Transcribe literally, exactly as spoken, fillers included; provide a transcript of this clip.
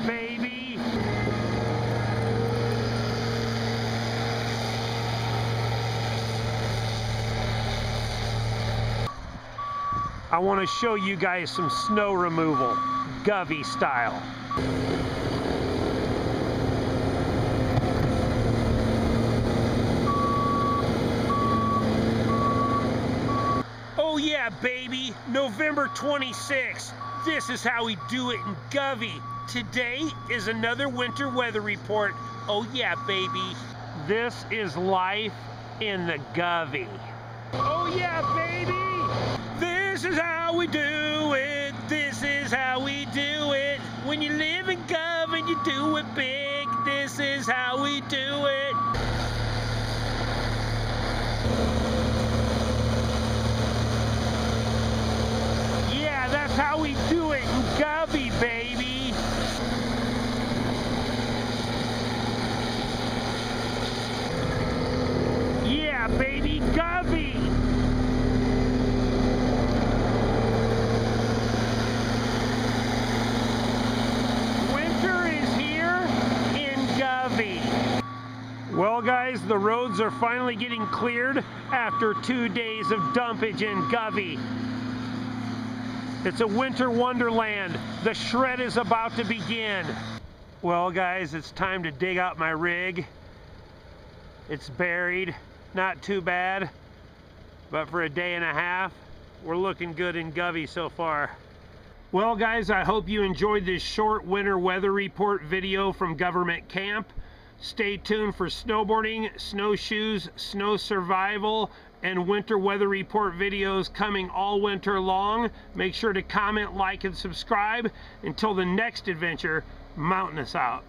Yeah, baby! I want to show you guys some snow removal, Govy style. Oh yeah, baby, November twenty-sixth. This is how we do it in Govy. Today is another winter weather report. Oh yeah, baby. This is life in the Govy. Oh yeah, baby. This is how we do it, this is how we do it. When you live in Gov and you do it big, this is how we do it. Yeah, that's how we do it in Govy, baby. Yeah, baby, Govy. Well guys, the roads are finally getting cleared after two days of dumpage in Govy. It's a winter wonderland. The shred is about to begin. Well guys, it's time to dig out my rig. It's buried, not too bad, but for a day and a half, we're looking good in Govy so far. Well guys, I hope you enjoyed this short winter weather report video from Government Camp. Stay tuned for snowboarding, snowshoes, snow survival, and winter weather report videos coming all winter long. Make sure to comment, like, and subscribe. Until the next adventure, Mountainous out.